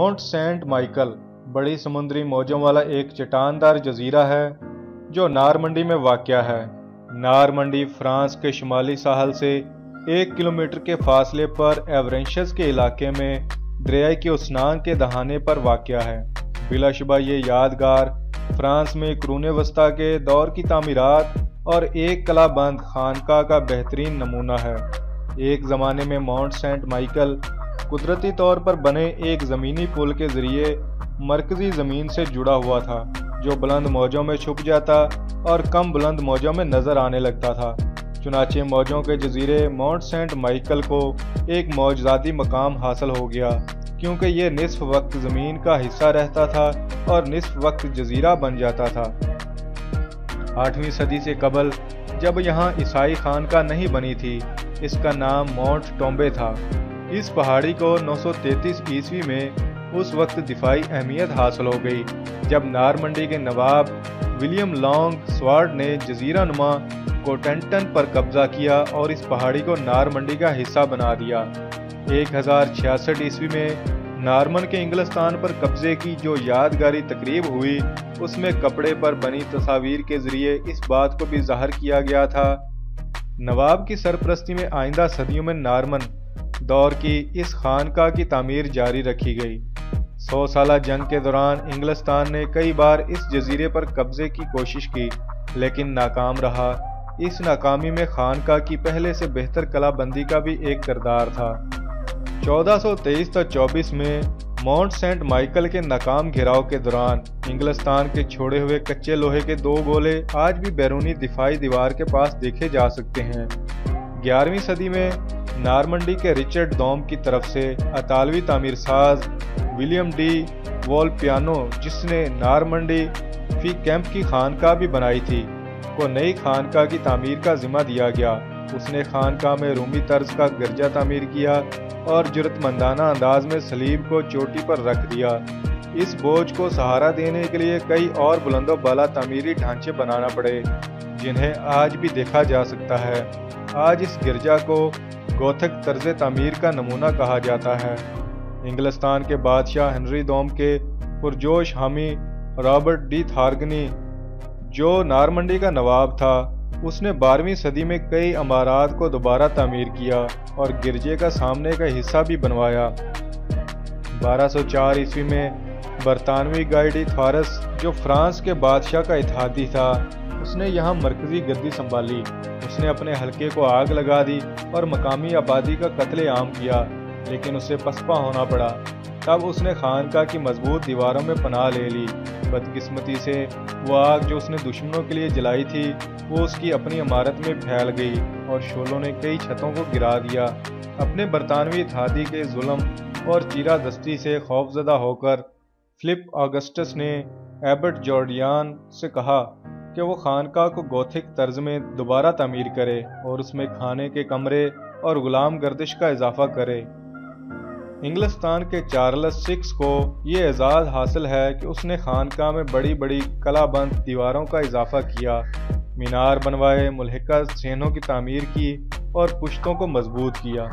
Mount Saint Michael बड़ी समुद्री मौजों वाला एक चट्टानदार जजीरा है जो नॉरमंडी में वाक़या है। नॉरमंडी फ्रांस के शुमाली साहल से 1 किलोमीटर के फासले पर एवरेशस के इलाके में दरिया के उसनान के दहाने पर वाक़या है। बिलाशुबा ये यादगार फ्रांस में कुरून वस्ता के दौर की तामीरात और एक कलाबंद खानका का बेहतरीन नमूना है। एक ज़माने में माउंट सेंट माइकल कुदरती तौर पर बने एक ज़मीनी पुल के ज़रिए मरकज़ी ज़मीन से जुड़ा हुआ था, जो बुलंद मौजों में छुप जाता और कम बुलंद मौजों में नज़र आने लगता था। चुनाचे मौजों के जजीरे माउंट सेंट माइकल को एक मौजज़ाती मकाम हासिल हो गया, क्योंकि ये निस्फ़ वक्त ज़मीन का हिस्सा रहता था और निस्फ़ वक्त जजीरा बन जाता था। 8वीं सदी से कबल जब यहाँ ईसाई खानका नहीं बनी थी, इसका नाम माउंट टोम्बे था। इस पहाड़ी को 933 ईस्वी में उस वक्त दिफाई अहमियत हासिल हो गई जब नॉरमंडी के नवाब विलियम लॉन्ग स्वार्ड ने जजीरा नुमा कोटेंटन पर कब्जा किया और इस पहाड़ी को नॉरमंडी का हिस्सा बना दिया। 1066 ईस्वी में नॉर्मन के इंग्लिस्तान पर कब्जे की जो यादगारी तकरीब हुई, उसमें कपड़े पर बनी तस्वीर के जरिए इस बात को भी जाहिर किया गया था। नवाब की सरपरस्ती में आइंदा सदियों में नॉर्मन दौर की इस खानका की तामीर जारी रखी गई। 100 साला जंग के दौरान इंग्लिस्तान ने कई बार इस जजीरे पर कब्जे की कोशिश की, लेकिन नाकाम रहा। इस नाकामी में खानका की पहले से बेहतर कलाबंदी का भी एक किरदार था। 1423-24 में माउंट सेंट माइकल के नाकाम घेराव के दौरान इंग्लिस्तान के छोड़े हुए कच्चे लोहे के 2 गोले आज भी बैरूनी दिफाई दीवार के पास देखे जा सकते हैं। 11वीं सदी में नॉरमंडी के रिचर्ड डोम की तरफ से अतालवी तामीर साज विलियम डी वॉल पियानो, जिसने नॉरमंडी फी कैंप की खानका भी बनाई थी, को नई खानका की तामीर का जिम्मा दिया गया। उसने खानका में रूमी तर्ज का गिरजा तामीर किया और जुरतमंदाना अंदाज में सलीब को चोटी पर रख दिया। इस बोझ को सहारा देने के लिए कई और बुलंदो बाला तामीरी ढांचे बनाना पड़े, जिन्हें आज भी देखा जा सकता है। आज इस गिरजा को गोथक तर्ज तामीर का नमूना कहा जाता है। इंग्लिस्तान के बादशाह हेनरी डोम के पुरजोश हामी रॉबर्ट डी थार्गनी, जो नॉरमंडी का नवाब था, उसने 12वीं सदी में कई अमारात को दोबारा तामीर किया और गिरजे का सामने का हिस्सा भी बनवाया। 1204 ईस्वी में बरतानवी गाइडी थारस, जो फ्रांस के बादशाह का इत्तेहादी था, उसने यहाँ मरकजी गद्दी संभाली। उसने अपने हलके को आग लगा दी और मकामी आबादी का कत्लेआम किया, लेकिन उसे पसपा होना पड़ा। तब उसने खानका की मजबूत दीवारों में पनाह ले ली। बदकिस्मती से वो आग जो उसने दुश्मनों के लिए जलाई थी, वो उसकी अपनी इमारत में फैल गई और शोलों ने कई छतों को गिरा दिया। अपने बरतानवी थादी के जुल्म और चीरा दस्ती से खौफजदा होकर फिलिप ऑगस्टस ने एबर्ट जॉर्डियन से कहा कि वो खानका को गोथिक तर्ज में दोबारा तामीर करे और उसमें खाने के कमरे और गुलाम गर्दिश का इजाफा करे। इंग्लिस्तान के चार्ल्स VI को ये एजाज़ हासिल है कि उसने खानका में बड़ी बड़ी कलाबंद दीवारों का इजाफा किया, मीनार बनवाए, मुल्हिका सेनों की तामीर की और पुश्तों को मजबूत किया।